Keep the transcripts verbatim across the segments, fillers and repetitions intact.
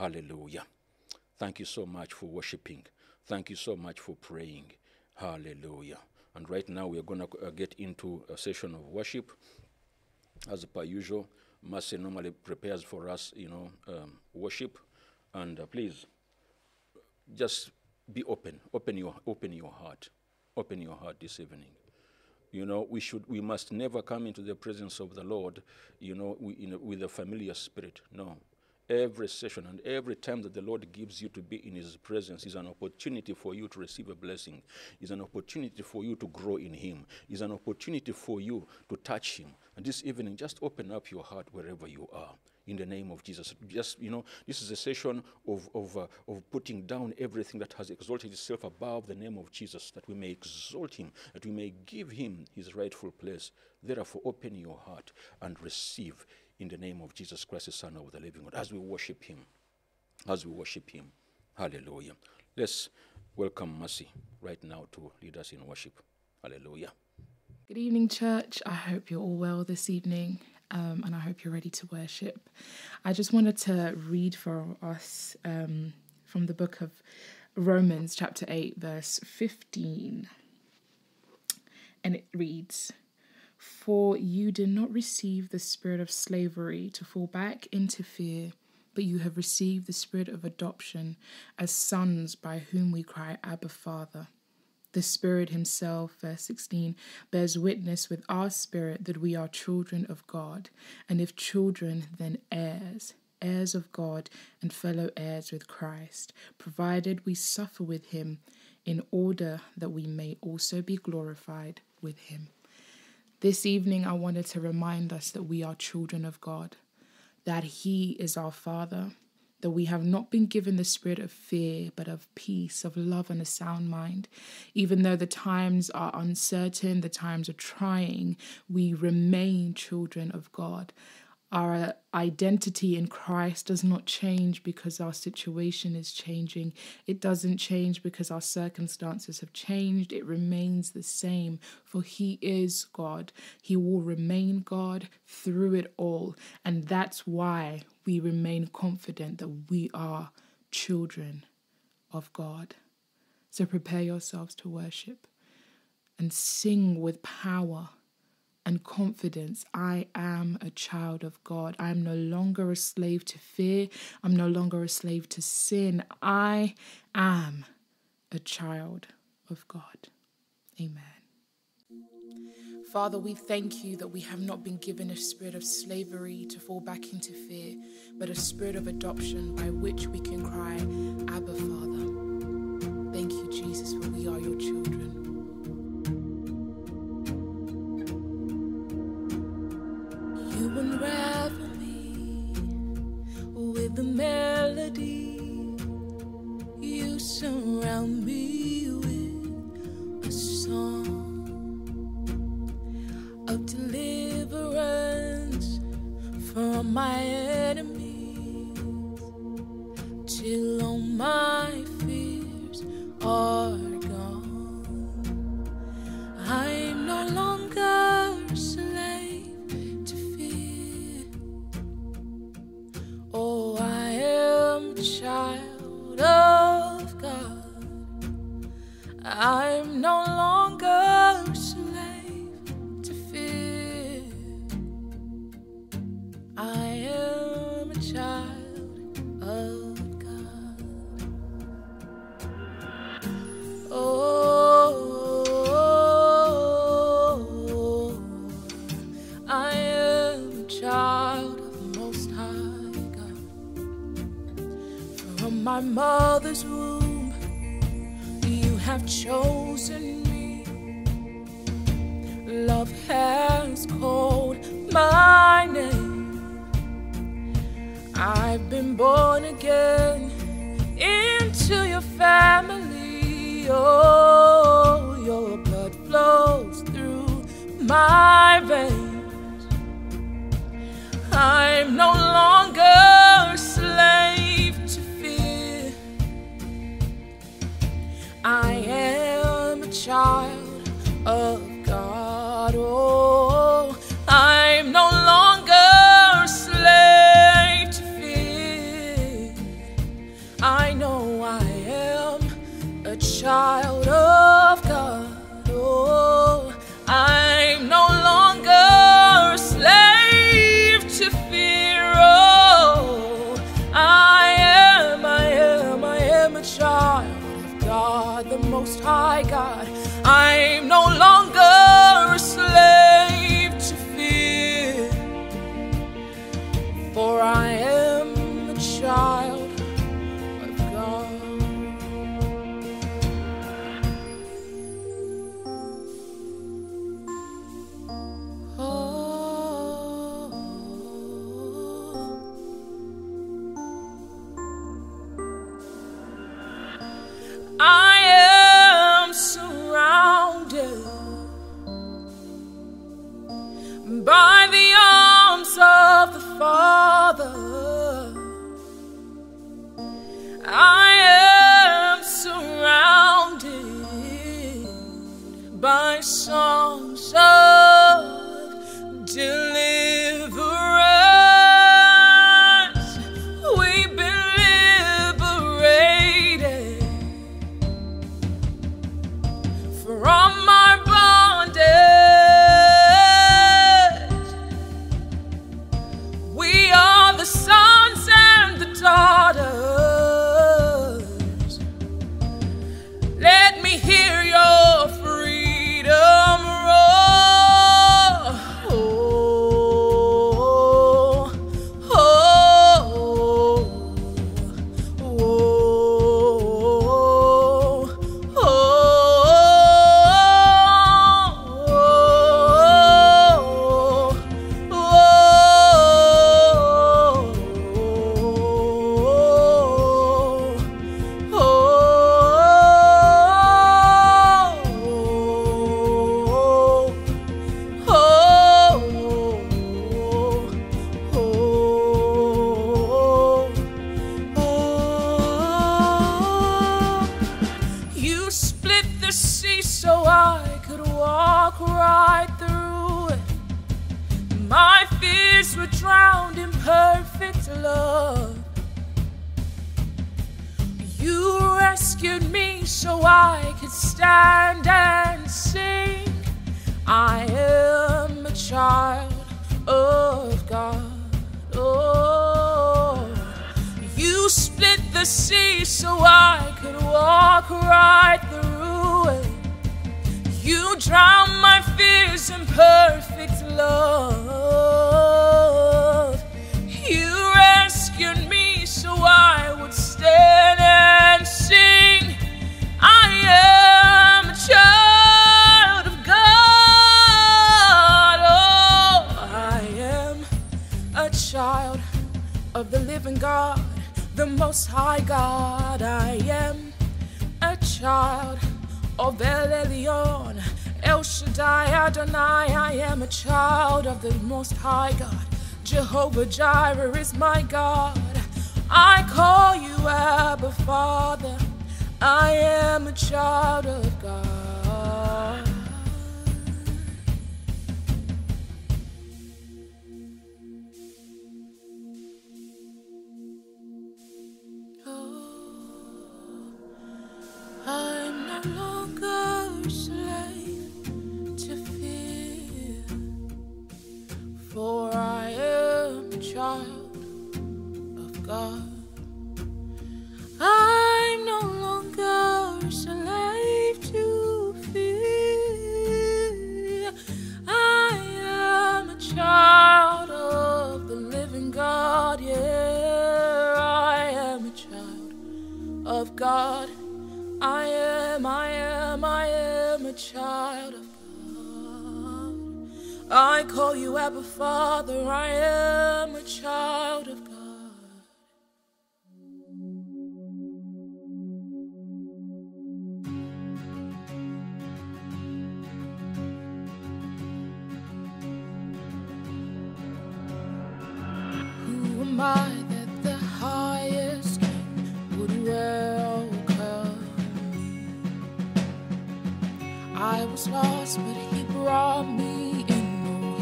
Hallelujah. Thank you so much for worshiping. Thank you so much for praying. Hallelujah. And right now we are going to uh, get into a session of worship. As per usual, Mercy normally prepares for us, you know, um, worship. And uh, please, just be open. Open your, open your heart. Open your heart this evening. You know, we should, we must never come into the presence of the Lord, you know, we, in a, with a familiar spirit. No. Every session and every time that the Lord gives you to be in his presence is an opportunity for you to receive a blessing, is an opportunity for you to grow in him, is an opportunity for you to touch him. And this evening, just open up your heart wherever you are in the name of Jesus. Just, you know, this is a session of, of, uh, of putting down everything that has exalted itself above the name of Jesus, that we may exalt him, that we may give him his rightful place. Therefore, open your heart and receive in the name of Jesus Christ, the Son of the living God, as we worship him, as we worship him. Hallelujah. Let's welcome Mercy right now to lead us in worship. Hallelujah. Good evening, church. I hope you're all well this evening, um, and I hope you're ready to worship. I just wanted to read for us um, from the book of Romans, chapter eight, verse fifteen. And it reads, "For you did not receive the spirit of slavery to fall back into fear, but you have received the spirit of adoption as sons, by whom we cry, Abba, Father. The Spirit himself," verse sixteen, "bears witness with our spirit that we are children of God, and if children, then heirs, heirs of God and fellow heirs with Christ, provided we suffer with him in order that we may also be glorified with him." This evening, I wanted to remind us that we are children of God, that he is our Father, that we have not been given the spirit of fear, but of peace, of love, and a sound mind. Even though the times are uncertain, the times are trying, we remain children of God. Our identity in Christ does not change because our situation is changing. It doesn't change because our circumstances have changed. It remains the same, for he is God. He will remain God through it all. And that's why we remain confident that we are children of God. So prepare yourselves to worship and sing with power and confidence. I am a child of God. I am no longer a slave to fear. I'm no longer a slave to sin. I am a child of God. Amen. Father, we thank you that we have not been given a spirit of slavery to fall back into fear, but a spirit of adoption by which we can cry, Abba, Father. Thank you, Jesus, for we are your children. Unravel me with the melody. You surround me with a song of deliverance from my enemies, till all my fears are gone. I'm no longer slave. Oh, I am the child of God. I'm no longer a slave to fear. I am a child of God. Oh, I am a child of the Most High. From my mother's womb, you have chosen me. Love has called my name. I've been born again into your family. Oh, your blood flows through my veins. I'm no longer a slave. I am a child of God. Oh, I'm no longer a slave to fear. child of God. Oh, I'm no longer a slave to fear. Oh, I am, I am, I am a child of God, the Most High God. I'm no longer a slave to fear, for I am a child. By the arms of the Father, I am surrounded by songs of deliverance. We've been liberated from our bondage. Daughters, let me hear your freedom roar. Oh, oh, oh, oh, oh, oh, oh, oh. Drowned in perfect love, you rescued me so I could stand and sing. I am a child of God. Oh, you split the sea so I could walk right through it. You drowned my fears in perfect love. You rescued me so I would stand and sing. I am a child of God. Oh, I am a child of the living God, the Most High God. I am a child of El Elyon, El Shaddai, Adonai. I am a child of the Most High God. Jehovah Jireh is my God. I call you Abba, Father. I am a child of God. Oh, I'm no longer a slave to fear, for I child of God. I'm no longer a slave to fear. I am a child of the living God. Yeah, I am a child of God. I am, I am, I am a child of God. I call you Abba, Father. I am a child of God. Who am I that the highest king would welcome me? I was lost, but he brought me.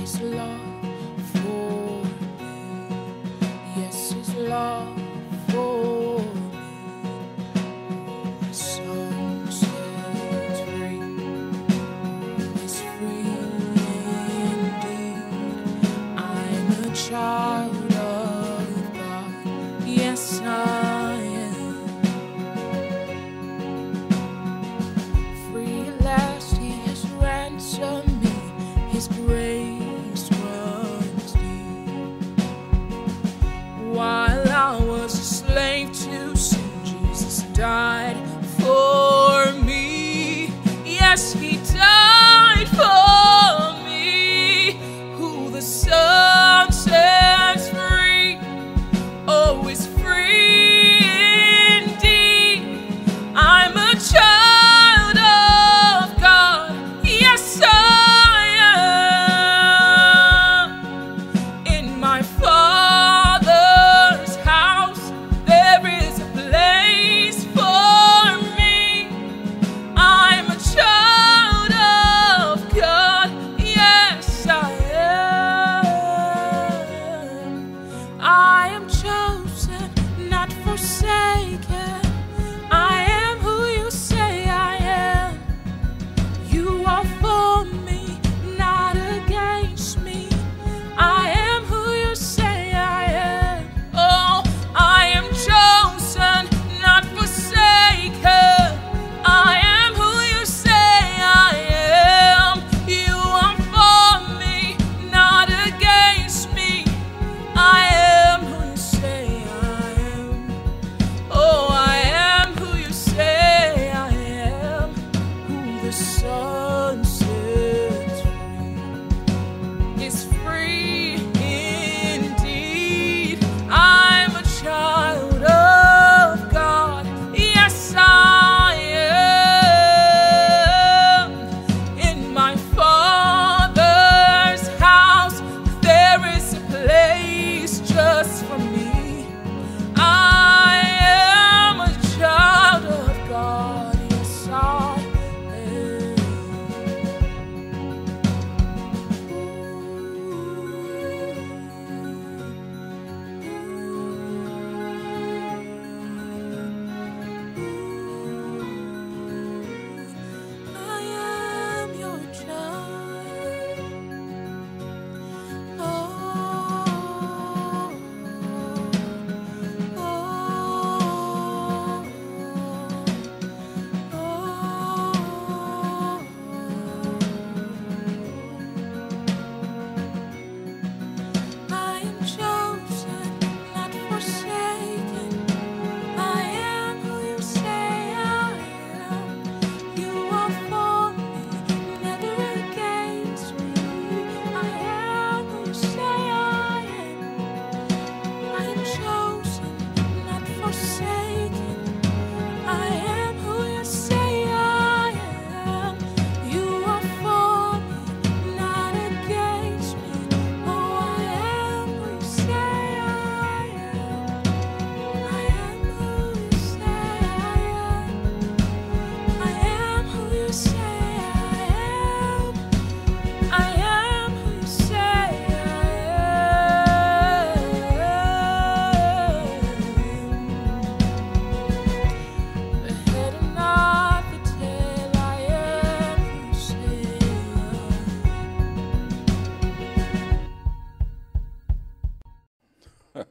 His love for me, yes, his love for me. My soul. died for me. Yes, he died for me. Who the Son sets free, oh, is free indeed. I'm a child of God. Yes, I am. In my Father's house, there is a place for me. I'm a child of God. Yes, I am. I am chosen, not forsaken. I am who you say I am. You are for me, not against me. I am who you say I am. Oh, I am chosen, not forsaken. I am who you say I am. You are for me, not against me. I am who you say I am. Oh, I am who you say I am, who the Son sets free is free indeed. I'm a child of God. Yes, I am. In my Father's house, there is a place just for me. I am a child of God, yes I am. I am your child. I am chosen, not forsaken. I am who you say I am. You are for me, never against me. I am who you say I am. I am chosen, not forsaken. I am who you say I am. You are for me, not against me. Oh, I am who you say I am. I am who you say I am. I am who you say I am. I am who you say I am. The head and not the tail, I am who you say I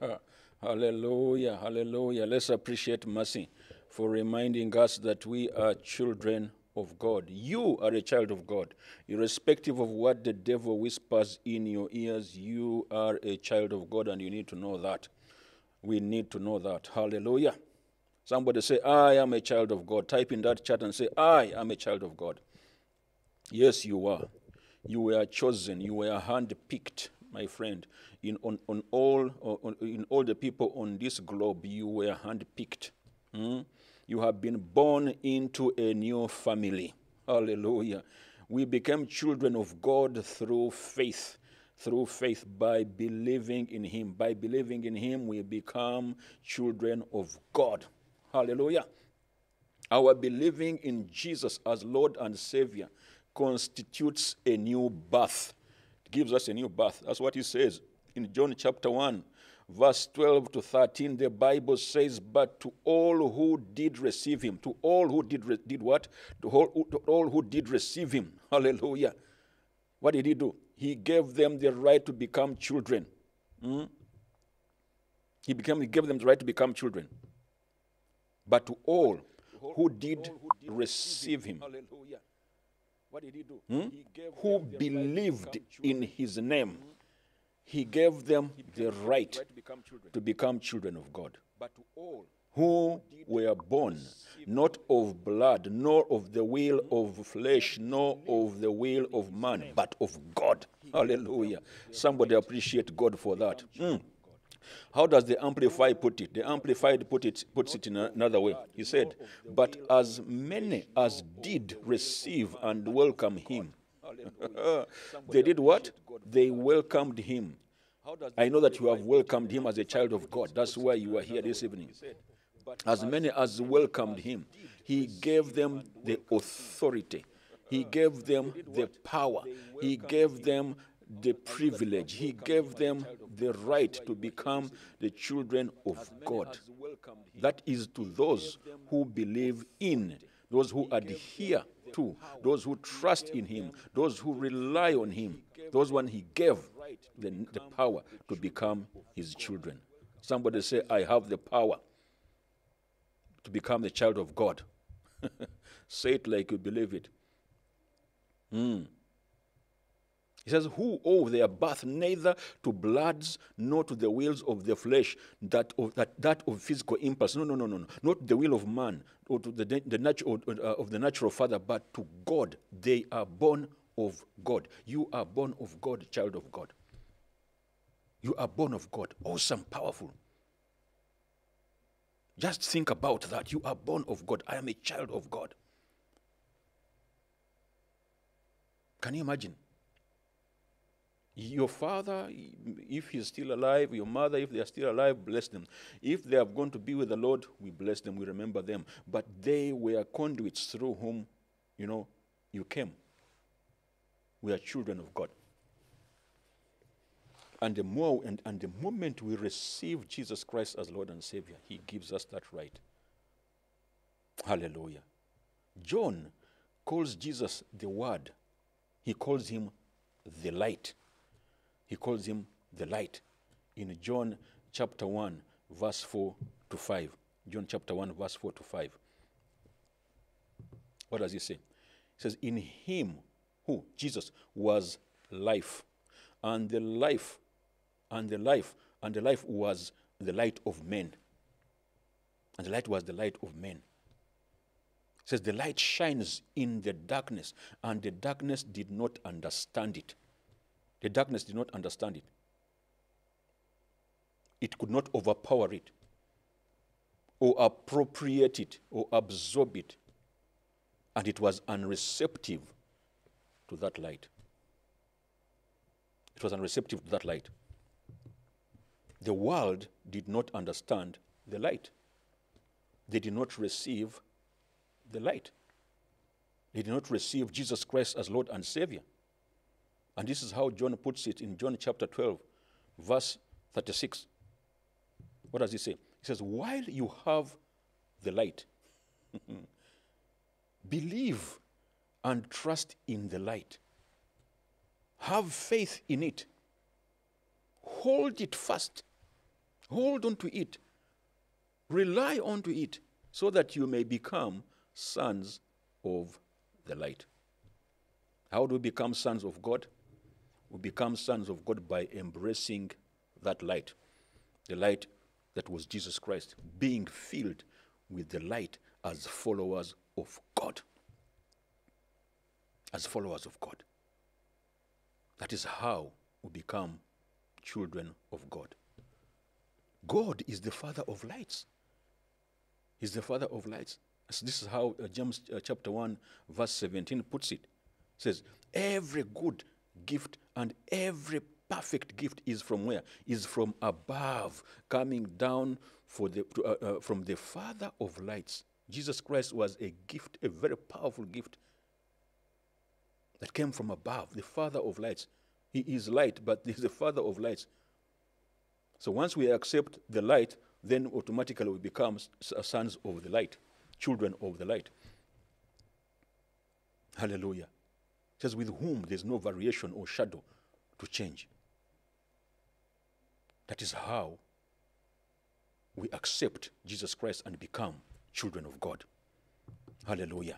am. Hallelujah, hallelujah. Let's appreciate Mercy for reminding us that we are children of God. You are a child of God. Irrespective of what the devil whispers in your ears, you are a child of God, and you need to know that. We need to know that. Hallelujah. Somebody say, I am a child of God. Type in that chat and say, I am a child of God. Yes, you are. You were chosen. You were handpicked, my friend. In on, on all on, in all the people on this globe, you were handpicked. Hmm? You have been born into a new family. Hallelujah. We became children of God through faith. Through faith, by believing in Him. By believing in Him, we become children of God. Hallelujah. Our believing in Jesus as Lord and Savior constitutes a new birth. It gives us a new birth. That's what He says in John chapter one, verse twelve to thirteen. The Bible says, but to all who did receive Him, to all who did, re did what? To all, to all who did receive Him. Hallelujah. What did He do? He gave them the right to become children. Hmm? He, became, he gave them the right to become children. But to all who did receive Him. Hallelujah. What did He do? Hmm? He gave Who them the right believed to become in His name, hmm? He gave them he the right, right to, become to become children of God. But to all who were born, not of blood, nor of the will of flesh, nor of the will of man, but of God. Hallelujah. Somebody appreciate God for that. Mm. How does the Amplified put it? The Amplified put it, puts it in another way. He said, but as many as did receive and welcome him. They did what? They welcomed him. I know that you have welcomed him as a child of God. That's why you are here this evening. As many as welcomed him, he gave them the authority. He gave them the power. He gave them the privilege. He gave them the right to become the children of God. That is to those who believe in, those who adhere to, those who trust in him, those who rely on him, those one he gave the, the power to become his children. Somebody say, I have the power to become the child of God. Say it like you believe it. Mm. He says, who owe their birth neither to bloods nor to the wills of the flesh, that of, that, that of physical impulse. No, no, no, no, no. Not the will of man or to the, the natural, uh, of the natural father, but to God. They are born of God. You are born of God, child of God. You are born of God. Awesome, powerful. Just think about that. You are born of God. I am a child of God. Can you imagine? Your father, if he's still alive, your mother, if they are still alive, bless them. If they have gone to be with the Lord, we bless them, we remember them. But they were conduits through whom, you know, you came. We are children of God. And the, more, and, and the moment we receive Jesus Christ as Lord and Savior, he gives us that right. Hallelujah. John calls Jesus the Word. He calls him the Light. He calls him the Light in John chapter one, verse four to five. John chapter one, verse four to five. What does he say? He says, in him, who, Jesus, was life, and the life, and the life, and the life was the light of men. And the light was the light of men. It says, the light shines in the darkness, and the darkness did not understand it. The darkness did not understand it. It could not overpower it, or appropriate it, or absorb it. And it was unreceptive to that light. It was unreceptive to that light. The world did not understand the light. They did not receive the light. They did not receive Jesus Christ as Lord and Savior. And this is how John puts it in John chapter twelve, verse thirty-six. What does he say? He says, while you have the light, believe and trust in the light. Have faith in it. Hold it fast. Hold on to it. Rely on to it so that you may become sons of the light. How do we become sons of God? We become sons of God by embracing that light, the light that was Jesus Christ, being filled with the light as followers of God. As followers of God. That is how we become children of God. God is the Father of lights. He's the Father of lights. So this is how uh, James uh, chapter one, verse seventeen puts it. It says, every good gift and every perfect gift is from where? Is from above, coming down for the, to, uh, uh, from the Father of lights. Jesus Christ was a gift, a very powerful gift that came from above, the Father of lights. He is light, but he is the Father of lights. So once we accept the light, then automatically we become sons of the light, children of the light. Hallelujah. It says, with whom there's no variation or shadow to change. That is how we accept Jesus Christ and become children of God. Hallelujah.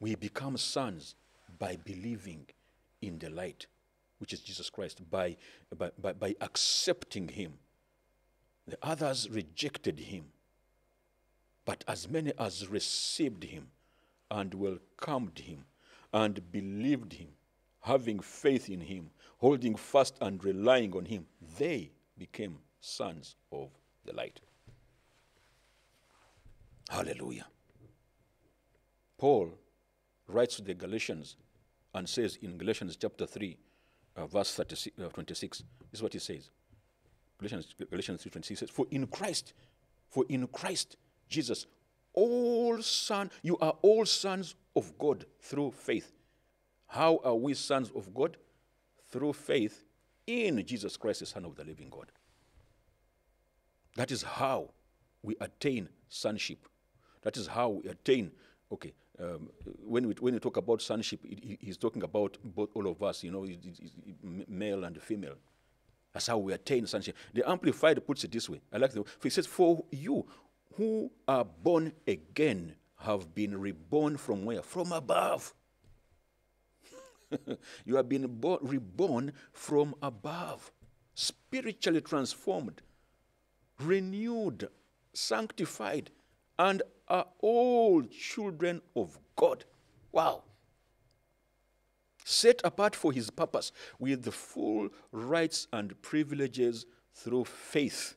We become sons by believing in the light, which is Jesus Christ, by, by, by, by accepting him. The others rejected him. But as many as received him and welcomed him and believed him, having faith in him, holding fast and relying on him, they became sons of the light. Hallelujah. Paul writes to the Galatians and says in Galatians chapter three, uh, verse thirty-six, uh, twenty-six, this is what he says. Galatians, Galatians three twenty-six says, for in Christ, for in Christ Jesus, all son, you are all sons of God through faith. How are we sons of God? Through faith in Jesus Christ, the Son of the living God. That is how we attain sonship. That is how we attain, okay, um, when, we, when we talk about sonship, it, it, he's talking about both all of us, you know, it, it, it, male and female. That's how we attain sonship. The Amplified puts it this way. I like the way. It says, for you who are born again have been reborn from where? From above. You have been born, reborn from above, spiritually transformed, renewed, sanctified, and are all children of God. Wow. Set apart for his purpose with the full rights and privileges through faith.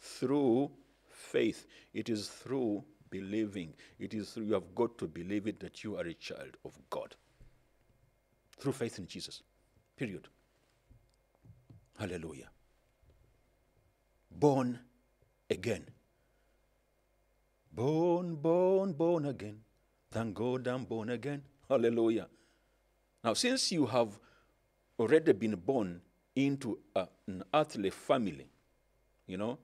Through faith. It is through believing. It is through, you have got to believe it, that you are a child of God. Through faith in Jesus. Period. Hallelujah. Born again. Born, born, born again. Thank God I'm born again. Hallelujah. Now, since you have already been born into a, an earthly family, you know,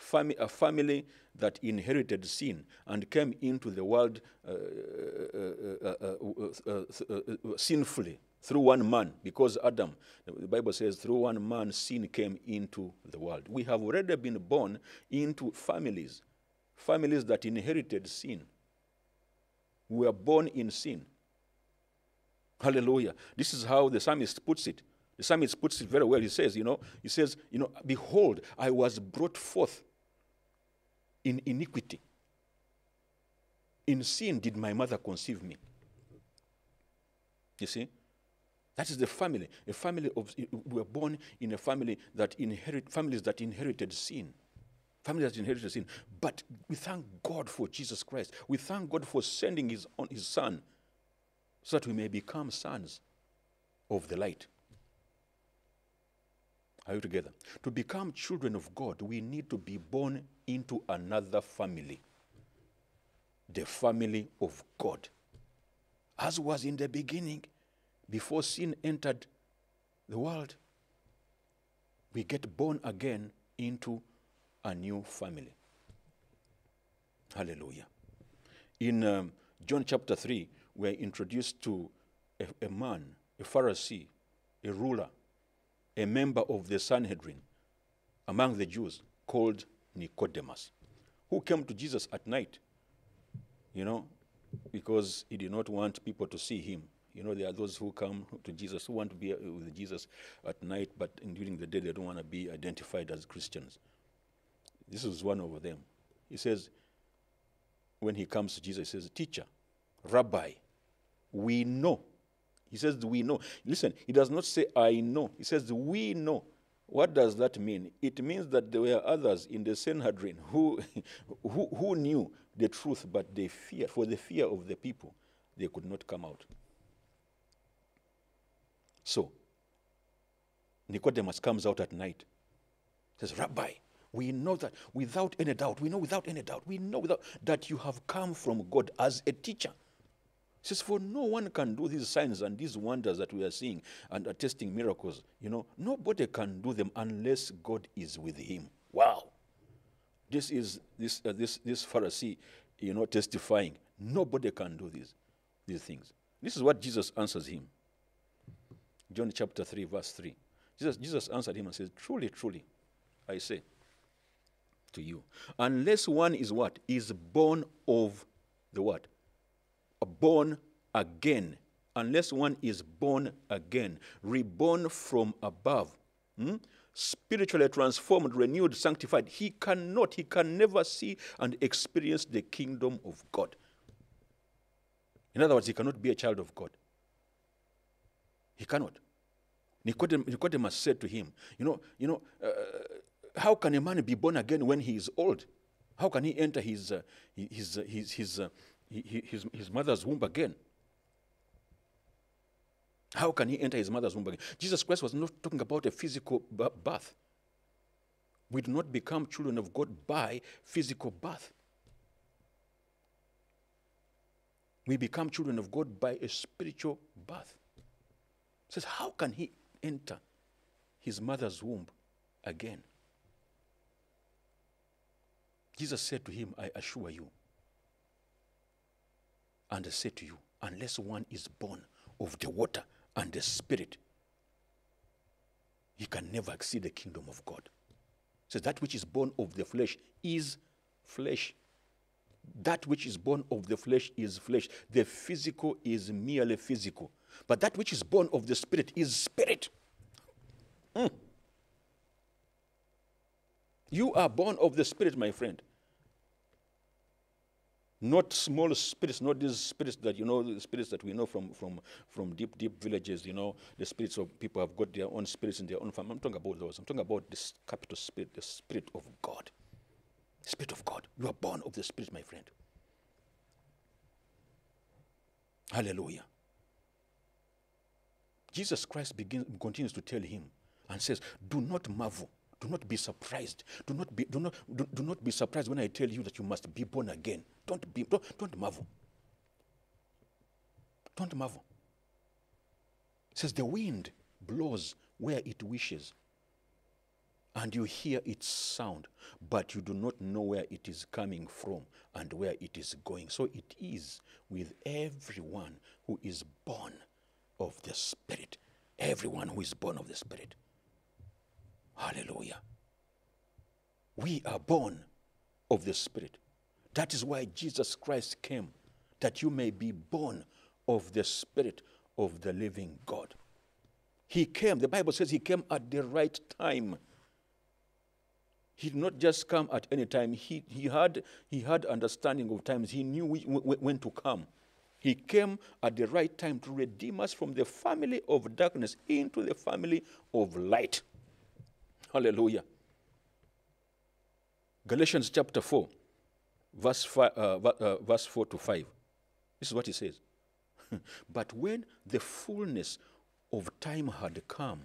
fami a family that inherited sin and came into the world uh, uh, uh, uh, uh, uh, uh, sinfully through one man, because Adam, the Bible says, through one man sin came into the world. We have already been born into families, families that inherited sin. We are born in sin. Hallelujah. This is how the psalmist puts it. The psalmist puts it very well. He says, you know, he says, you know, behold, I was brought forth in iniquity. In sin did my mother conceive me. You see? That is the family. A family of, we were born in a family that inherit, families that inherited sin. Families that inherited sin. But we thank God for Jesus Christ. We thank God for sending his, on his son, so that we may become sons of the light. Are you together? To become children of God, we need to be born into another family. The family of God. As was in the beginning, before sin entered the world, we get born again into a new family. Hallelujah. In um, John chapter three, we are introduced to a, a man, a Pharisee, a ruler, a member of the Sanhedrin among the Jews called Nicodemus, who came to Jesus at night, you know, because he did not want people to see him. You know, there are those who come to Jesus, who want to be with Jesus at night, but during the day they don't want to be identified as Christians. This is one of them. He says, when he comes to Jesus, he says, teacher, rabbi, we know. He says, we know. Listen, he does not say, I know. He says, we know. What does that mean? It means that there were others in the Sanhedrin who, who, who knew the truth, but they feared. For the fear of the people, they could not come out. So, Nicodemus comes out at night. He says, Rabbi, we know that without any doubt, we know without any doubt, we know without, that you have come from God as a teacher. He says, for no one can do these signs and these wonders that we are seeing and attesting miracles. You know, nobody can do them unless God is with him. Wow. This is this, uh, this, this Pharisee, you know, testifying. Nobody can do these, these things. This is what Jesus answers him. John chapter three, verse three. Jesus, Jesus answered him and says, truly, truly, I say to you, unless one is what? Is born of the what? Born again, unless one is born again, reborn from above, hmm? spiritually transformed, renewed, sanctified, he cannot, he can never see and experience the kingdom of God. In other words, he cannot be a child of God. He cannot. Nicodemus said to him, you know, you know, uh, how can a man be born again when he is old? How can he enter his, uh, his, uh, his, his, uh, his, his mother's womb again? How can he enter his mother's womb again? Jesus Christ was not talking about a physical birth. We do not become children of God by physical birth. We become children of God by a spiritual birth. It says, how can he enter his mother's womb again? Jesus said to him, I assure you, and I say to you, unless one is born of the water and the Spirit, he can never see the kingdom of God. So that which is born of the flesh is flesh. That which is born of the flesh is flesh. The physical is merely physical. But that which is born of the Spirit is spirit. Mm. You are born of the Spirit, my friend. Not small spirits, not these spirits that you know, the spirits that we know from, from, from deep, deep villages, you know, the spirits of people have got their own spirits in their own family. I'm talking about those. I'm talking about this capital Spirit, the Spirit of God. The Spirit of God. You are born of the Spirit, my friend. Hallelujah. Jesus Christ begins, continues to tell him and says, do not marvel. Do not be surprised. Do not be, do not, do, do not be surprised when I tell you that you must be born again. Don't be, don't, don't marvel. Don't marvel. It says the wind blows where it wishes, and you hear its sound, but you do not know where it is coming from and where it is going. So it is with everyone who is born of the Spirit. Everyone who is born of the Spirit. Hallelujah. We are born of the Spirit. That is why Jesus Christ came, that you may be born of the Spirit of the living God. He came, the Bible says he came at the right time. He did not just come at any time. He, he, had, he had understanding of times. He knew we, we, when to come. He came at the right time to redeem us from the family of darkness into the family of light. Hallelujah. Galatians chapter four, verse, five, uh, uh, verse four to five. This is what he says. But when the fullness of time had come,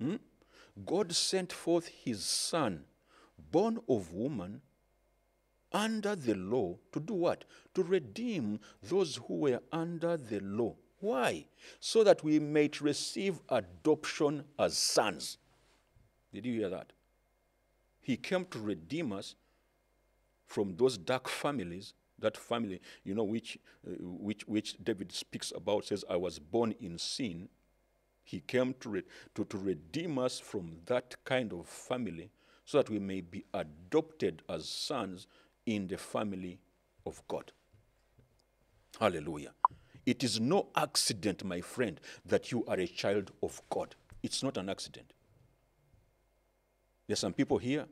hmm, God sent forth his Son, born of woman, under the law, to do what? To redeem those who were under the law. Why? So that we might receive adoption as sons. Did you hear that? He came to redeem us from those dark families, that family, you know, which, uh, which, which David speaks about, says, I was born in sin. He came to, re to, to redeem us from that kind of family so that we may be adopted as sons in the family of God. Hallelujah. It is no accident, my friend, that you are a child of God. It's not an accident. There's some people here,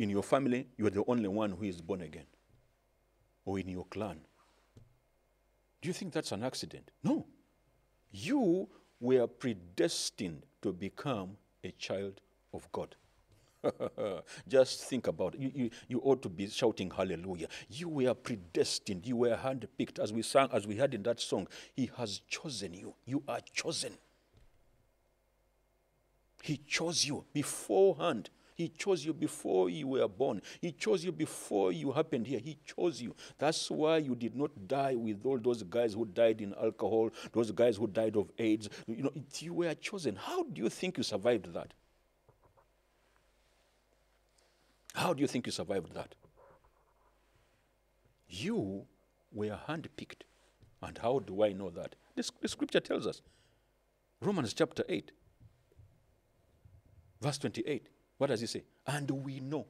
in your family, you are the only one who is born again. Or in your clan. Do you think that's an accident? No. You were predestined to become a child of God. Just think about it. You, you, you ought to be shouting hallelujah. You were predestined. You were handpicked. As we sang, as we had in that song, he has chosen you. You are chosen. He chose you beforehand. He chose you before you were born. He chose you before you happened here. He chose you. That's why you did not die with all those guys who died in alcohol, those guys who died of AIDS. You know, it, you were chosen. How do you think you survived that? How do you think you survived that? You were handpicked. And how do I know that? The, the scripture tells us. Romans chapter eight, verse twenty-eight. What does he say? And we know.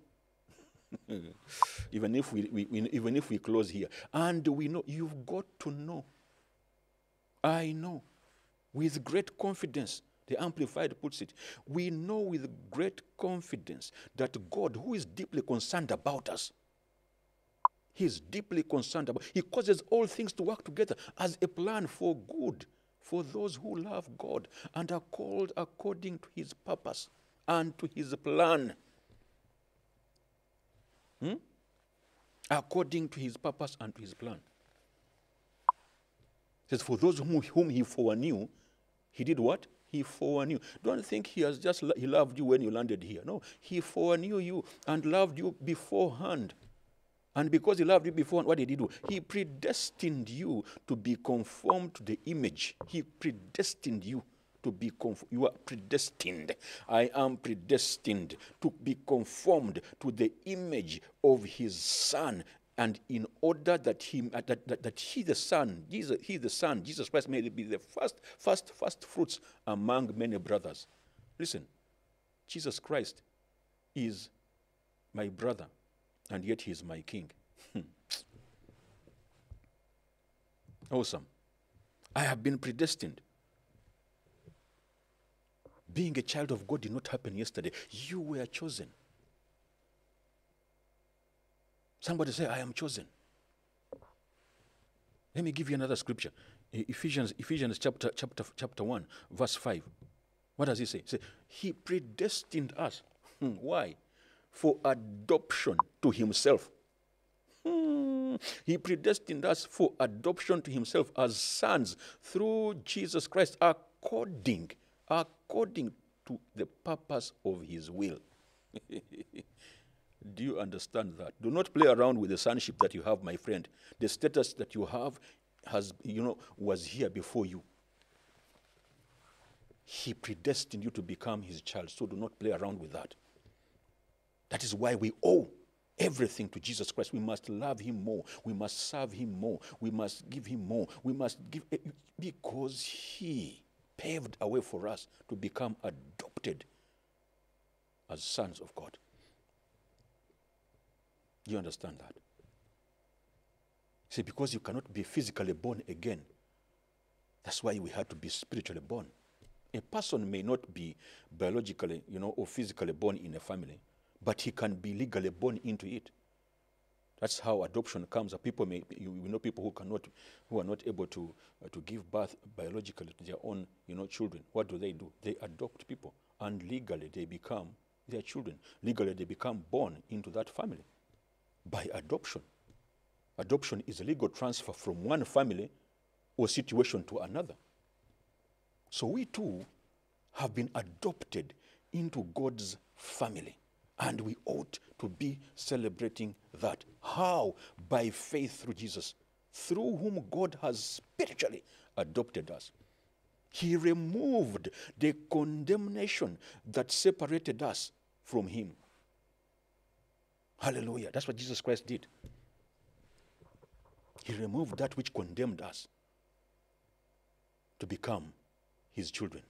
Even if we, we, we even if we close here. And we know. You've got to know. I know. With great confidence The Amplified puts it, we know with great confidence that God, who is deeply concerned about us, He is deeply concerned about, He causes all things to work together as a plan for good, for those who love God and are called according to His purpose and to His plan. Hmm? According to His purpose and to His plan. It says, for those whom, whom He foreknew, He did what? He foreknew. Don't think He has just he loved you when you landed here. No, He foreknew you and loved you beforehand. And because He loved you beforehand, what did He do? He predestined you to be conformed to the image. He predestined you to be conformed. You are predestined. I am predestined to be conformed to the image of His Son. And in order that he, that, that, that he the Son, Jesus, he the Son, Jesus Christ may be the first, first, first fruits among many brothers. Listen, Jesus Christ is my brother, and yet He is my King. Awesome. I have been predestined. Being a child of God did not happen yesterday. You were chosen. Somebody say, I am chosen. Let me give you another scripture. Ephesians, Ephesians chapter, chapter, chapter one, verse five. What does he say? He says, He predestined us. Hmm. Why? For adoption to Himself. Hmm. He predestined us for adoption to Himself as sons through Jesus Christ, according, according to the purpose of His will. Do you understand that? Do not play around with the sonship that you have, my friend. The status that you have has, you know, was here before you. He predestined you to become His child, so do not play around with that. That is why we owe everything to Jesus Christ. We must love Him more. We must serve Him more. We must give Him more. We must give, because He paved a way for us to become adopted as sons of God. Do you understand that? See, because you cannot be physically born again, that's why we had to be spiritually born. A person may not be biologically, you know, or physically born in a family, but he can be legally born into it. That's how adoption comes. People may, you know, people who cannot, who are not able to uh, to give birth biologically to their own, you know, children. What do they do? They adopt people, and legally they become their children. Legally they become born into that family. By adoption. Adoption is a legal transfer from one family or situation to another. So we too have been adopted into God's family, and we ought to be celebrating that. How? By faith through Jesus, through whom God has spiritually adopted us. He removed the condemnation that separated us from Him. Hallelujah. That's what Jesus Christ did. He removed that which condemned us to become His children.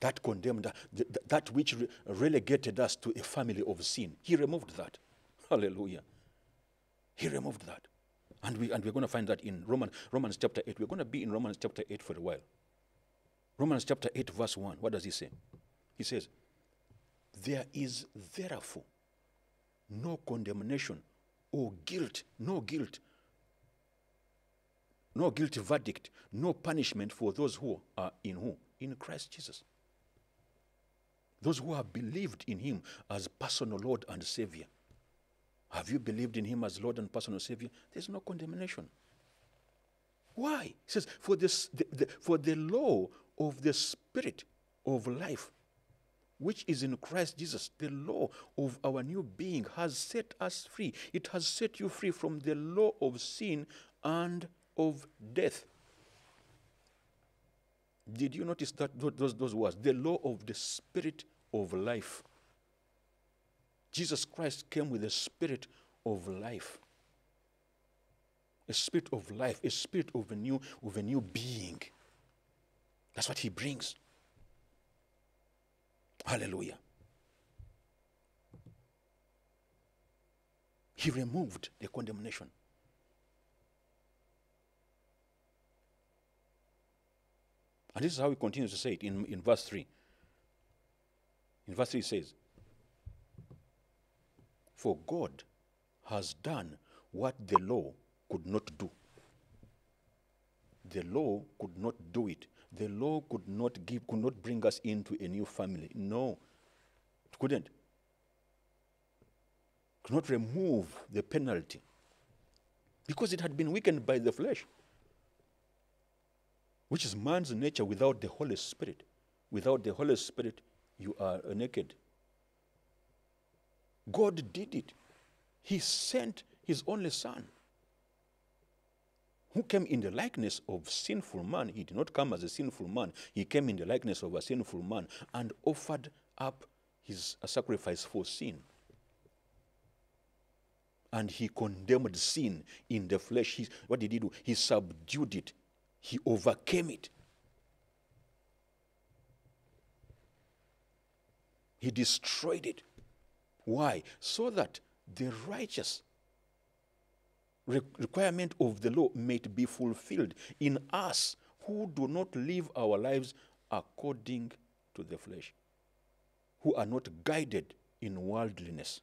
That condemned, th th that which re relegated us to a family of sin. He removed that. Hallelujah. He removed that. And, we, and we're going to find that in Romans, Romans chapter eight. We're going to be in Romans chapter eight for a while. Romans chapter eight verse one. What does he say? He says, there is therefore no condemnation or guilt, no guilt, no guilty verdict, no punishment for those who are in who? In Christ Jesus. Those who have believed in Him as personal Lord and Savior. Have you believed in Him as Lord and personal Savior? There's no condemnation. Why? It says, for, this, the, the, for the law of the Spirit of life, which is in Christ Jesus, the law of our new being, has set us free. It has set you free from the law of sin and of death. Did you notice that those, those words? The law of the Spirit of life. Jesus Christ came with a spirit of life. A spirit of life, a spirit of a new, of a new being. That's what He brings. Hallelujah. He removed the condemnation. And this is how he continues to say it in, in verse three. In verse three it says, for God has done what the law could not do. The law could not do it. The law could not give, could not bring us into a new family. No, it couldn't. Could not remove the penalty because it had been weakened by the flesh, which is man's nature without the Holy Spirit. Without the Holy Spirit, you are naked. God did it. He sent his only son, who came in the likeness of sinful man. He did not come as a sinful man. He came in the likeness of a sinful man and offered up his a sacrifice for sin. And he condemned sin in the flesh. He, what did he do? He subdued it. He overcame it. He destroyed it. Why? So that the righteous requirement of the law might be fulfilled in us who do not live our lives according to the flesh, who are not guided in worldliness,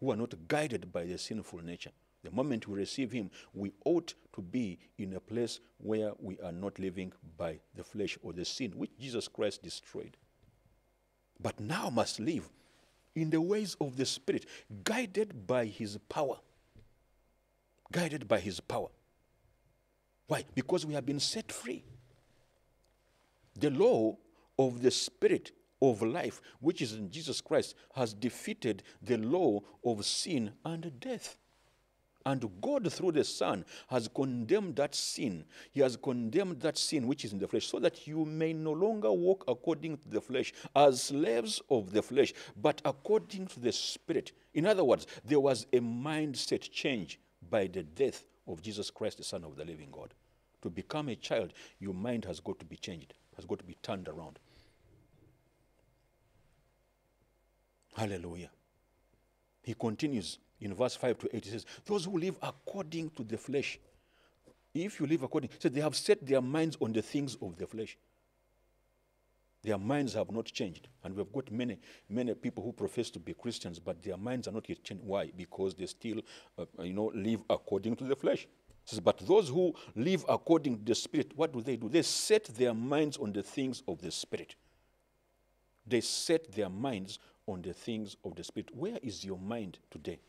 who are not guided by the sinful nature. The moment we receive him, we ought to be in a place where we are not living by the flesh or the sin, which Jesus Christ destroyed, but now must live in the ways of the Spirit, guided by his power. Guided by his power. Why? Because we have been set free. The law of the Spirit of life, which is in Jesus Christ, has defeated the law of sin and death. And God, through the Son, has condemned that sin. He has condemned that sin which is in the flesh, so that you may no longer walk according to the flesh, as slaves of the flesh, but according to the Spirit. In other words, there was a mindset change by the death of Jesus Christ, the Son of the living God. To become a child, your mind has got to be changed, has got to be turned around. Hallelujah. He continues in verse five to eight. He says, those who live according to the flesh, if you live according, so they have set their minds on the things of the flesh. Their minds have not changed. And we've got many, many people who profess to be Christians, but their minds are not yet changed. Why? Because they still, uh, you know, live according to the flesh. It says, but those who live according to the Spirit, what do they do? They set their minds on the things of the Spirit. They set their minds on the things of the Spirit. Where is your mind today?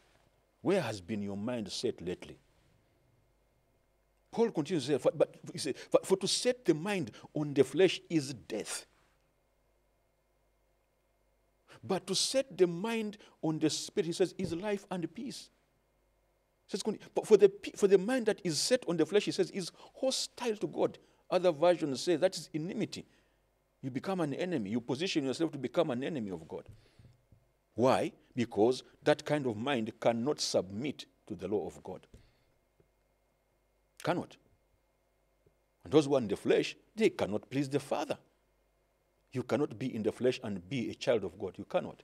Where has been your mind set lately? Paul continues to say, for, but, he says, for, for to set the mind on the flesh is death. But to set the mind on the Spirit, he says, is life and peace. He says, but for the, for the mind that is set on the flesh, he says, is hostile to God. Other versions say that is enmity. You become an enemy. You position yourself to become an enemy of God. Why? Because that kind of mind cannot submit to the law of God. Cannot. And those who are in the flesh, they cannot please the Father. You cannot be in the flesh and be a child of God. You cannot.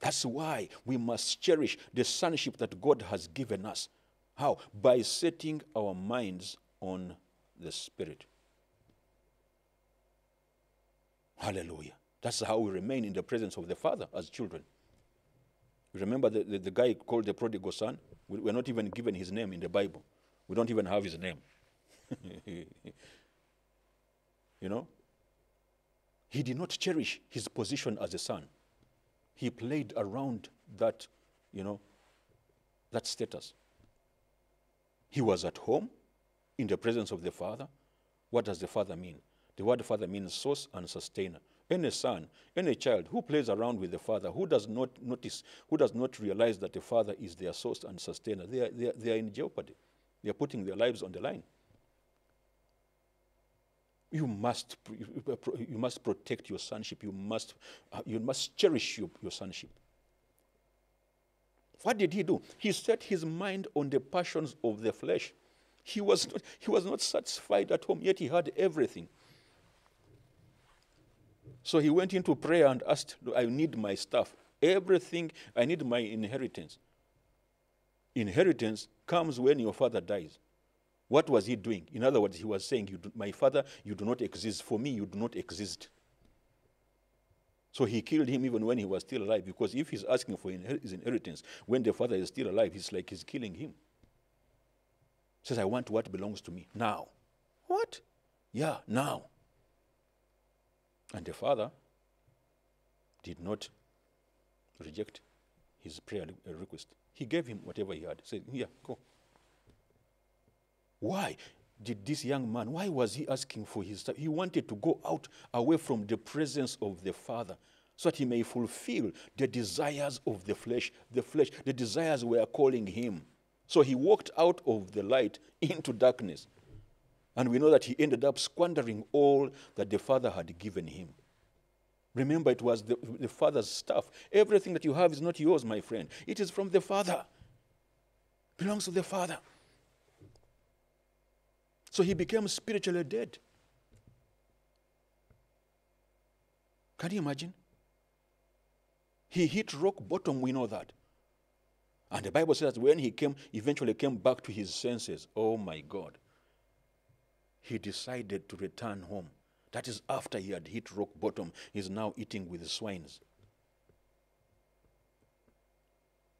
That's why we must cherish the sonship that God has given us. How? By setting our minds on the Spirit. Hallelujah. That's how we remain in the presence of the Father as children. You remember the, the, the guy called the prodigal son? We, we're not even given his name in the Bible. We don't even have his name. You know? He did not cherish his position as a son. He played around that, you know, that status. He was at home in the presence of the Father. What does the Father mean? The word Father means source and sustainer. Any son, any child who plays around with the Father, who does not notice, who does not realize that the Father is their source and sustainer, they are, they are, they are in jeopardy. They are putting their lives on the line. You must, you must protect your sonship. You must, you must cherish your, your sonship. What did he do? He set his mind on the passions of the flesh. He was not, he was not satisfied at home, yet he had everything. So he went into prayer and asked, I need my stuff, everything, I need my inheritance. Inheritance comes when your father dies. What was he doing? In other words, he was saying, you do, my father, you do not exist. For me, you do not exist. So he killed him even when he was still alive, because if he's asking for his inheritance when the father is still alive, it's like he's killing him. He says, I want what belongs to me now. What? Yeah, now. And the father did not reject his prayer request. He gave him whatever he had. He said, here, go. Why did this young man, why was he asking for his stuff? He wanted to go out away from the presence of the Father so that he may fulfill the desires of the flesh. The flesh, the desires were calling him. So he walked out of the light into darkness. And we know that he ended up squandering all that the Father had given him. Remember, it was the, the Father's stuff. Everything that you have is not yours, my friend. It is from the Father. It belongs to the Father. So he became spiritually dead. Can you imagine? He hit rock bottom, we know that. And the Bible says that when he came, eventually came back to his senses, oh my God, he decided to return home. That is after he had hit rock bottom. He's now eating with the swines.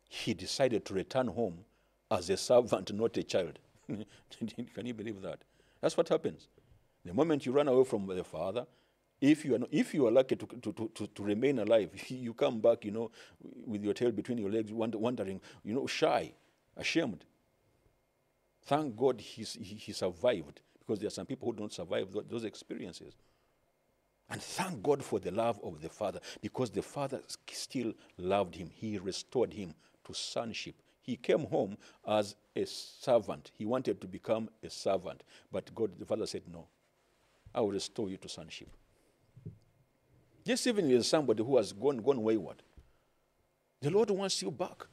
He decided to return home as a servant, not a child. Can you believe that? That's what happens. The moment you run away from the Father, if you are, not, if you are lucky to, to, to, to remain alive, you come back, you know, with your tail between your legs, wandering, you know, shy, ashamed. Thank God he, he survived, because there are some people who don't survive those experiences. And thank God for the love of the Father, because the Father still loved him. He restored him to sonship. He came home as a servant. He wanted to become a servant. But God, the Father said, no, I will restore you to sonship. Yes, even if somebody who has gone, gone wayward, the Lord wants you back.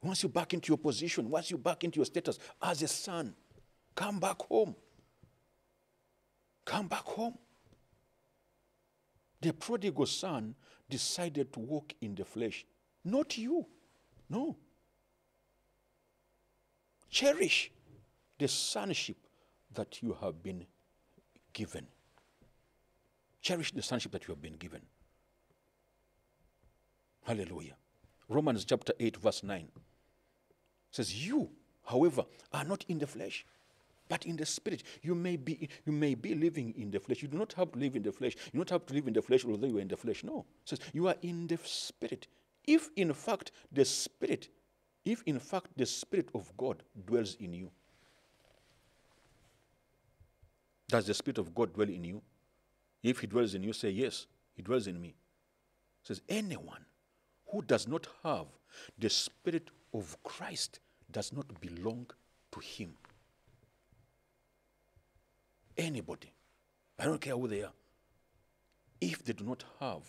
He wants you back into your position, wants you back into your status as a son. Come back home. Come back home. The prodigal son decided to walk in the flesh. Not you. No. Cherish the sonship that you have been given. Cherish the sonship that you have been given. Hallelujah. Romans chapter eight, verse nine says, you, however, are not in the flesh, but in the spirit. You may be, you may be living in the flesh. You do not have to live in the flesh. You do not have to live in the flesh, although you are in the flesh. No. It says, you are in the spirit. If in fact the spirit If, in fact, the Spirit of God dwells in you. Does the Spirit of God dwell in you? If He dwells in you, say, yes, He dwells in me. It says, anyone who does not have the Spirit of Christ does not belong to Him. Anybody, I don't care who they are, if they do not have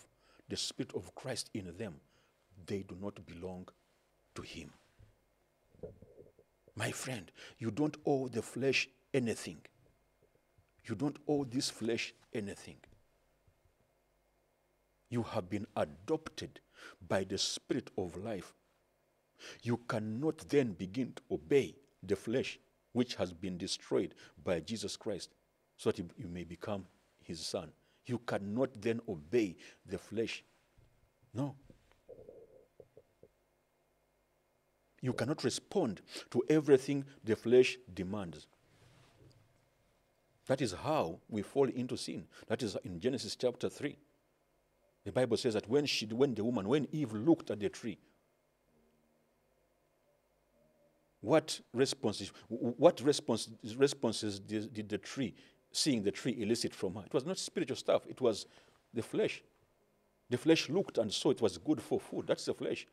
the Spirit of Christ in them, they do not belong to Him. My friend, you don't owe the flesh anything. You don't owe this flesh anything. You have been adopted by the Spirit of life. You cannot then begin to obey the flesh, which has been destroyed by Jesus Christ, so that you may become His son. You cannot then obey the flesh. No. You cannot respond to everything the flesh demands. That is how we fall into sin. That is in Genesis chapter three. The Bible says that when she, when the woman, when Eve looked at the tree, what responses, what response, responses did, did the tree, seeing the tree, elicit from her? It was not spiritual stuff. It was the flesh. The flesh looked and saw it was good for food. That's the flesh.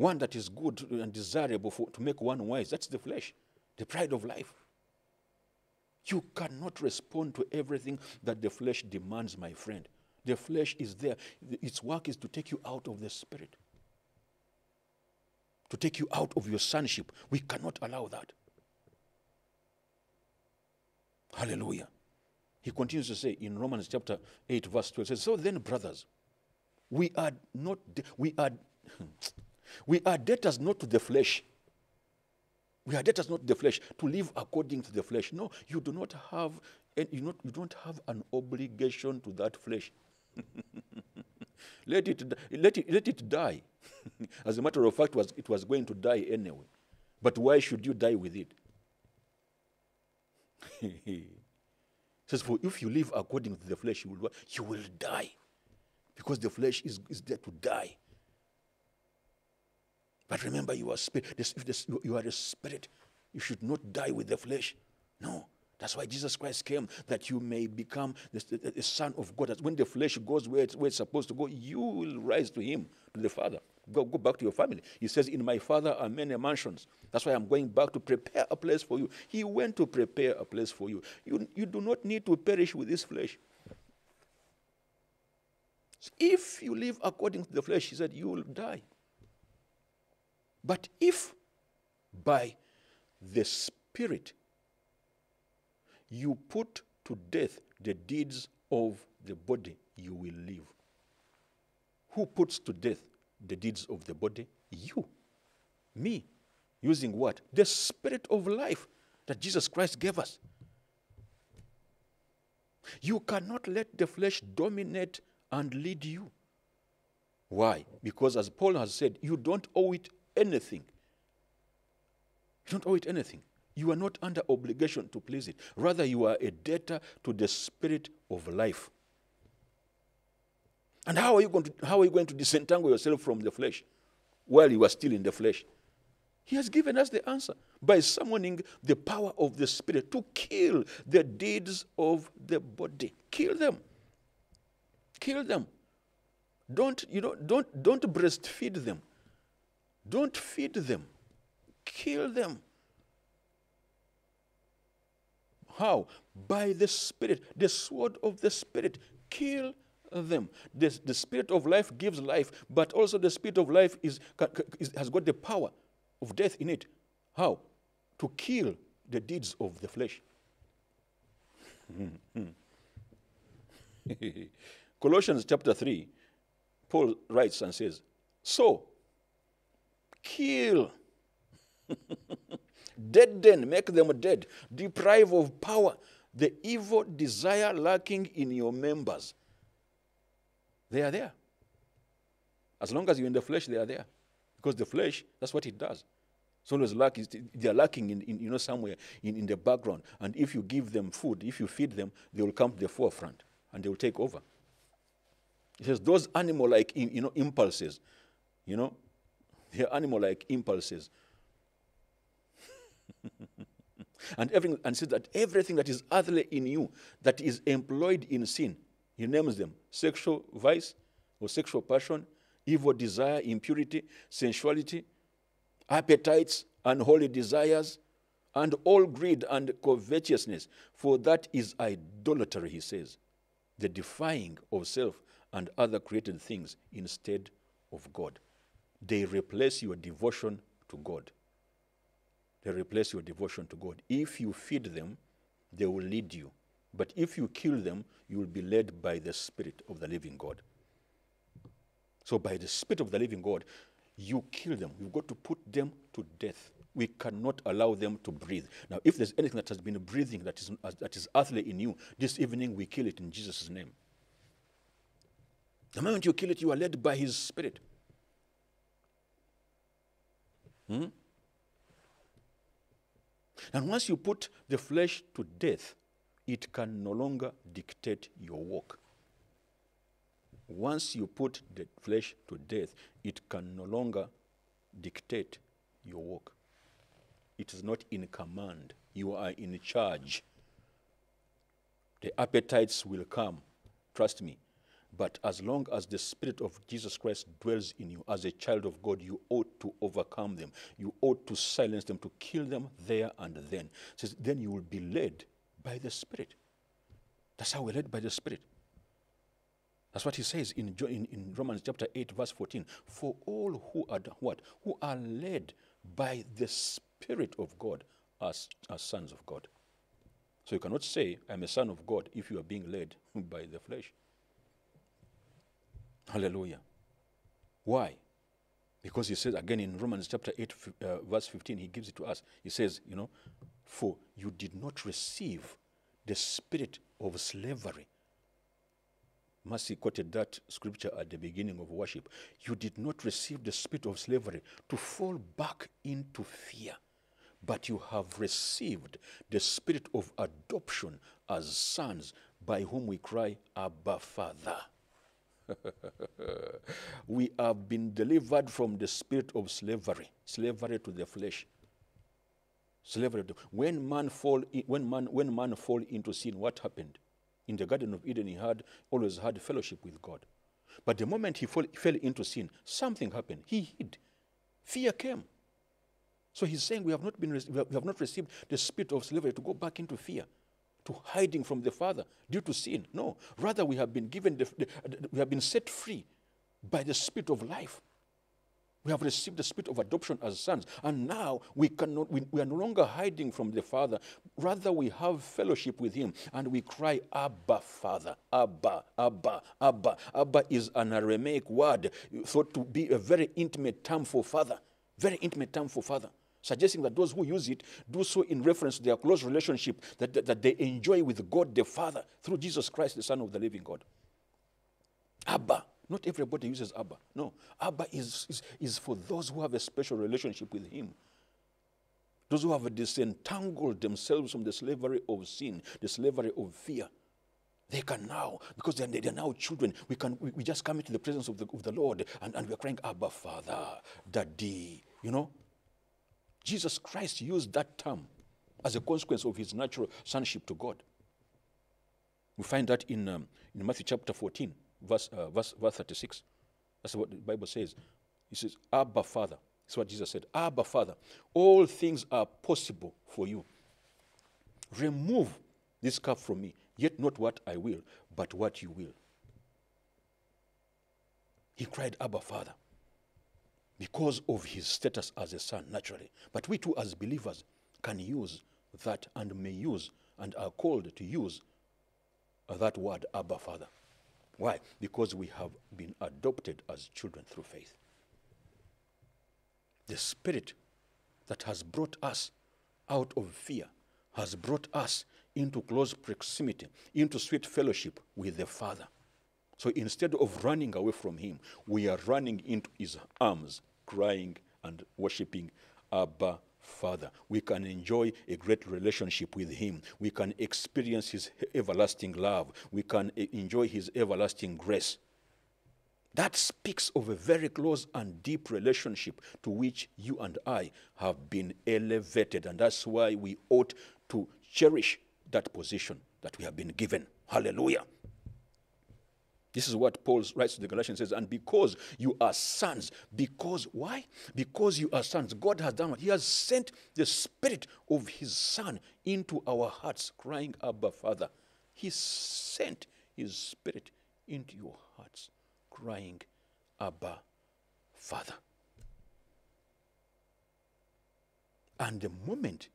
One that is good and desirable for, to make one wise. That's the flesh, the pride of life. You cannot respond to everything that the flesh demands, my friend. The flesh is there. Its work is to take you out of the spirit, to take you out of your sonship. We cannot allow that. Hallelujah. He continues to say in Romans chapter eight, verse twelve, says, so then, brothers, we are not, we are, We are debtors not to the flesh, We are dead as not the flesh, to live according to the flesh. No, you do not have, you not, you don't have an obligation to that flesh. Let it, let it, let it die. As a matter of fact, it was, it was going to die anyway. But why should you die with it? It says, for if you live according to the flesh, you will, you will die. Because the flesh is, is there to die. But remember, you are spirit. If this, you are a spirit, you should not die with the flesh. No. That's why Jesus Christ came, that you may become the, the, the Son of God. That when the flesh goes where it's, where it's supposed to go, you will rise to him, to the Father. Go, go back to your family. He says, in my Father are many mansions. That's why I'm going back to prepare a place for you. He went to prepare a place for you. You, you do not need to perish with this flesh. So if you live according to the flesh, he said, you will die. But if by the Spirit you put to death the deeds of the body, you will live. Who puts to death the deeds of the body? You. Me. Using what? The Spirit of life that Jesus Christ gave us. You cannot let the flesh dominate and lead you. Why? Because as Paul has said, you don't owe it anything. You don't owe it anything. You are not under obligation to please it. Rather, you are a debtor to the Spirit of life. And how are you going to, how are you going to disentangle yourself from the flesh while you are still in the flesh? He has given us the answer by summoning the power of the Spirit to kill the deeds of the body. Kill them. Kill them. Don't, you know, don't, don't breastfeed them. Don't feed them. Kill them. How? By the Spirit, the sword of the Spirit. Kill them. The, the Spirit of life gives life, but also the Spirit of life is, is, has got the power of death in it. How? To kill the deeds of the flesh. Colossians chapter three, Paul writes and says, so, kill, deaden, make them dead, deprive of power the evil desire lurking in your members. They are there. As long as you're in the flesh, they are there. Because the flesh, that's what it does. It's always lacking. They're lacking in, in, you know, somewhere in, in the background. And if you give them food, if you feed them, they will come to the forefront and they will take over. It says those animal-like, you know, impulses, you know, they're animal-like impulses. and, every, and says that everything that is earthly in you, that is employed in sin, he names them sexual vice or sexual passion, evil desire, impurity, sensuality, appetites, unholy desires, and all greed and covetousness. For that is idolatry, he says, the defying of self and other created things instead of God. They replace your devotion to God. They replace your devotion to God. If you feed them, they will lead you. But if you kill them, you will be led by the Spirit of the living God. So by the Spirit of the living God, you kill them. You've got to put them to death. We cannot allow them to breathe. Now, if there's anything that has been breathing that is, that is earthly in you, this evening we kill it in Jesus' name. The moment you kill it, you are led by his Spirit. Hmm? And once you put the flesh to death, it can no longer dictate your walk. Once you put the flesh to death, it can no longer dictate your walk. It is not in command. You are in charge. The appetites will come, trust me. But as long as the Spirit of Jesus Christ dwells in you, as a child of God, you ought to overcome them. You ought to silence them, to kill them there and then. It says, then you will be led by the Spirit. That's how we're led by the Spirit. That's what he says in, in, in Romans chapter eight, verse fourteen. For all who are what? Who are led by the Spirit of God are, are sons of God. So you cannot say, I'm a son of God, if you are being led by the flesh. Hallelujah. Why? Because he says again in Romans chapter eight, uh, verse fifteen, he gives it to us. He says, you know, for you did not receive the spirit of slavery. Mercy quoted that scripture at the beginning of worship. You did not receive the spirit of slavery to fall back into fear, but you have received the spirit of adoption as sons, by whom we cry, Abba, Father. We have been delivered from the spirit of slavery, slavery to the flesh. Slavery to, when man fall in, when man when man fall into sin, what happened? In the Garden of Eden, he had always had fellowship with God. But the moment he fall, fell into sin, something happened. He hid. Fear came. So he's saying we have not been we have, we have not received the spirit of slavery to go back into fear, to hiding from the Father due to sin. No, rather we have been given, the, the, the, we have been set free by the Spirit of life. We have received the Spirit of adoption as sons, and now we cannot, we, we are no longer hiding from the Father. Rather, we have fellowship with Him, and we cry, Abba, Father, Abba, Abba, Abba. Abba is an Aramaic word thought to be a very intimate term for Father, very intimate term for Father, suggesting that those who use it do so in reference to their close relationship that, that, that they enjoy with God the Father through Jesus Christ, the Son of the living God. Abba. Not everybody uses Abba. No. Abba is, is, is for those who have a special relationship with Him. Those who have disentangled themselves from the slavery of sin, the slavery of fear. They can now, because they are, they are now children, we, can, we, we just come into the presence of the, of the Lord and, and we are crying, Abba, Father, Daddy, you know. Jesus Christ used that term as a consequence of His natural sonship to God. We find that in, um, in Matthew chapter fourteen, verse, uh, verse, verse thirty-six. That's what the Bible says. It says, Abba, Father. That's what Jesus said. Abba, Father, all things are possible for you. Remove this cup from me, yet not what I will, but what you will. He cried, Abba, Father, because of his status as a son, naturally. But we too, as believers, can use that and may use and are called to use that word, Abba, Father. Why? Because we have been adopted as children through faith. The Spirit that has brought us out of fear has brought us into close proximity, into sweet fellowship with the Father. So instead of running away from Him, we are running into His arms, crying and worshiping, Abba, Father. We can enjoy a great relationship with Him. We can experience His everlasting love. We can enjoy His everlasting grace. That speaks of a very close and deep relationship to which you and I have been elevated, and that's why we ought to cherish that position that we have been given. Hallelujah. This is what Paul writes to the Galatians, says, and because you are sons, because, why? Because you are sons. God has done what? He has sent the Spirit of His Son into our hearts, crying, Abba, Father. He sent His Spirit into your hearts, crying, Abba, Father. And the moment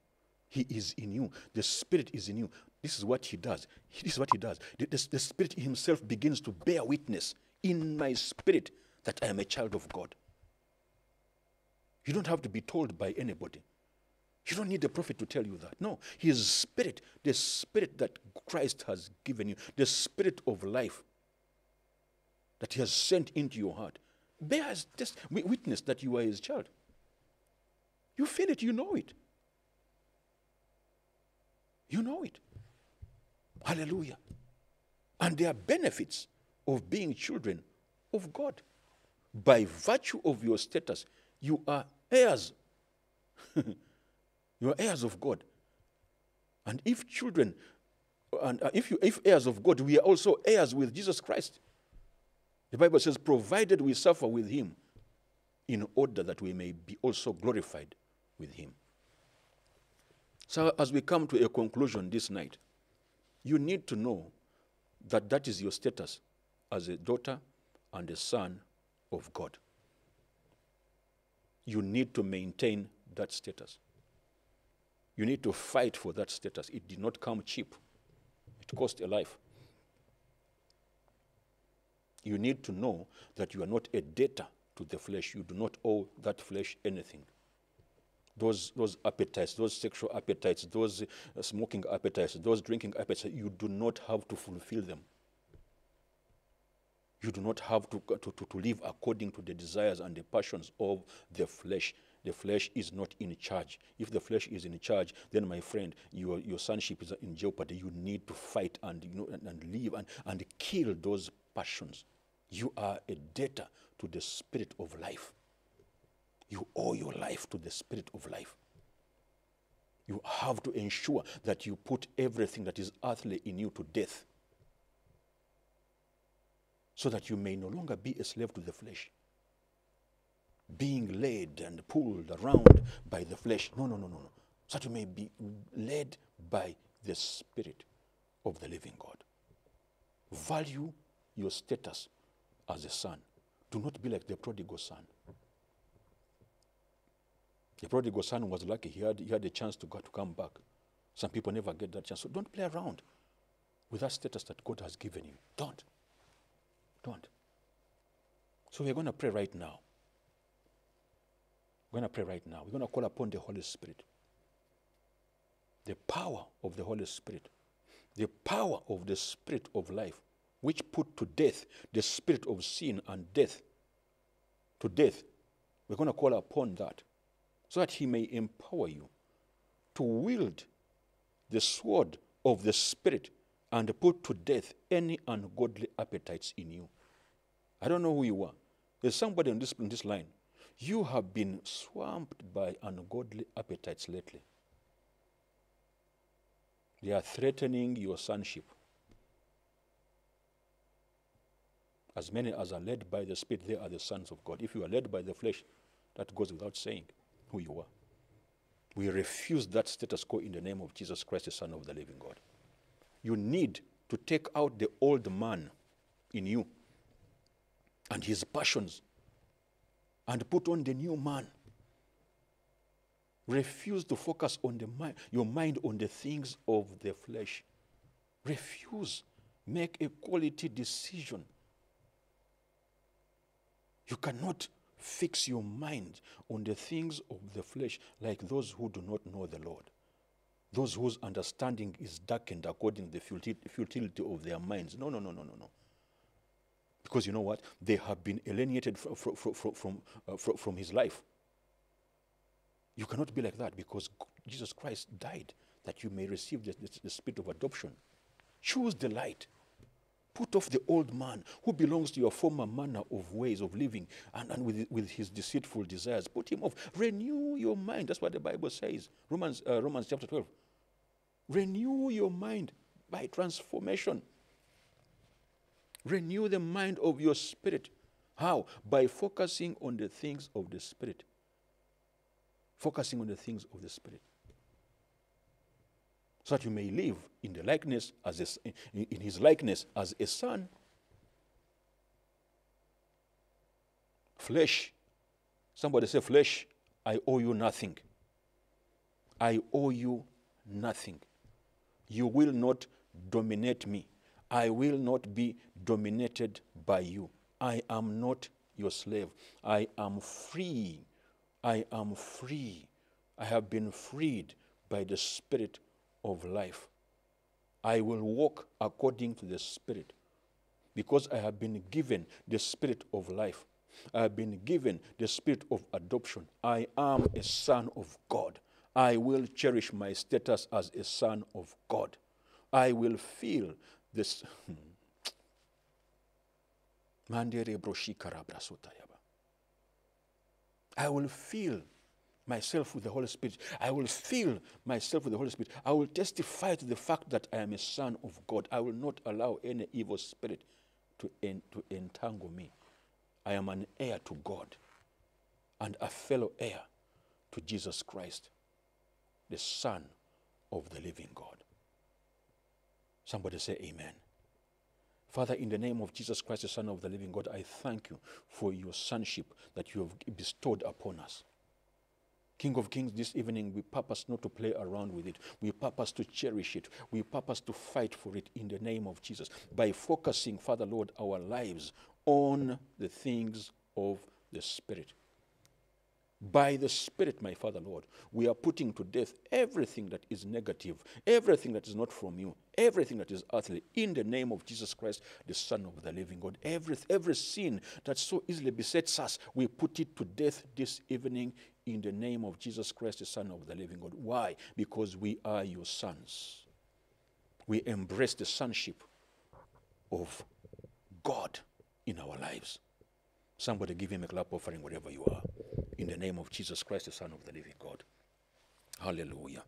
He is in you, the Spirit is in you, this is what He does. This is what He does. The, the, the Spirit Himself begins to bear witness in my spirit that I am a child of God. You don't have to be told by anybody. You don't need a prophet to tell you that. No, His Spirit, the Spirit that Christ has given you, the Spirit of life that He has sent into your heart, bears this witness that you are His child. You feel it, you know it. You know it. Hallelujah. And there are benefits of being children of God. By virtue of your status, you are heirs. You are heirs of God. And if children, and if you, if heirs of God, we are also heirs with Jesus Christ. The Bible says, provided we suffer with Him, in order that we may be also glorified with Him. So as we come to a conclusion this night, you need to know that that is your status as a daughter and a son of God. You need to maintain that status. You need to fight for that status. It did not come cheap. It cost a life. You need to know that you are not a debtor to the flesh. You do not owe that flesh anything. Those, those appetites, those sexual appetites, those uh, smoking appetites, those drinking appetites, you do not have to fulfill them. You do not have to, to, to, to live according to the desires and the passions of the flesh. The flesh is not in charge. If the flesh is in charge, then, my friend, your, your sonship is in jeopardy. You need to fight and, you know, and, and live and, and kill those passions. You are a debtor to the spirit of life. You owe your life to the spirit of life. You have to ensure that you put everything that is earthly in you to death, so that you may no longer be a slave to the flesh, being led and pulled around by the flesh. No, no, no, no, no. So that you may be led by the Spirit of the living God. Value your status as a son. Do not be like the prodigal son. The prodigal son was lucky. He had, he had a chance to, go, to come back. Some people never get that chance. So don't play around with that status that God has given you. Don't. Don't. So we're going to pray right now. We're going to pray right now. We're going to call upon the Holy Spirit. The power of the Holy Spirit. The power of the Spirit of life, which put to death the spirit of sin and death. To death. We're going to call upon that, so that he may empower you to wield the sword of the Spirit and put to death any ungodly appetites in you. I don't know who you are. There's somebody on this, in this line. You have been swamped by ungodly appetites lately. They are threatening your sonship. As many as are led by the Spirit, they are the sons of God. If you are led by the flesh, that goes without saying who you are. We refuse that status quo in the name of Jesus Christ, the Son of the living God. You need to take out the old man in you and his passions, and put on the new man. Refuse to focus on the mi- your mind on the things of the flesh. Refuse. Make a quality decision. You cannot fix your mind on the things of the flesh like those who do not know the Lord, those whose understanding is darkened according to the futility of their minds. No, no, no, no, no, no. Because you know what? They have been alienated from, from, from, from, uh, from, from his life. You cannot be like that, because Jesus Christ died that you may receive the, the, the spirit of adoption. Choose the light. Put off the old man who belongs to your former manner of ways of living, and, and with, with his deceitful desires. Put him off. Renew your mind. That's what the Bible says. Romans, uh, Romans chapter twelve. Renew your mind by transformation. Renew the mind of your spirit. How? By focusing on the things of the Spirit. Focusing on the things of the Spirit. So that you may live in the likeness as a, in, in his likeness as a son. Flesh. Somebody say, flesh, I owe you nothing. I owe you nothing. You will not dominate me. I will not be dominated by you. I am not your slave. I am free. I am free. I have been freed by the Spirit of life. I will walk according to the Spirit, because I have been given the Spirit of life. I have been given the Spirit of adoption. I am a son of God. I will cherish my status as a son of God. I will feel this. I will feel myself with the Holy Spirit. I will feel myself with the Holy Spirit. I will testify to the fact that I am a son of God. I will not allow any evil spirit to, en to entangle me. I am an heir to God and a fellow heir to Jesus Christ, the Son of the living God. Somebody say amen. Father, in the name of Jesus Christ, the Son of the living God, I thank you for your sonship that you have bestowed upon us. King of Kings, this evening we purpose not to play around with it. We purpose to cherish it. We purpose to fight for it in the name of Jesus, by focusing, Father Lord, our lives on the things of the Spirit. By the Spirit, my Father, Lord, we are putting to death everything that is negative, everything that is not from you, everything that is earthly, in the name of Jesus Christ, the Son of the living God. Every, every sin that so easily besets us, we put it to death this evening in the name of Jesus Christ, the Son of the living God. Why? Because we are your sons. We embrace the sonship of God in our lives. Somebody give him a clap offering, wherever you are. In the name of Jesus Christ, the Son of the living God. Hallelujah.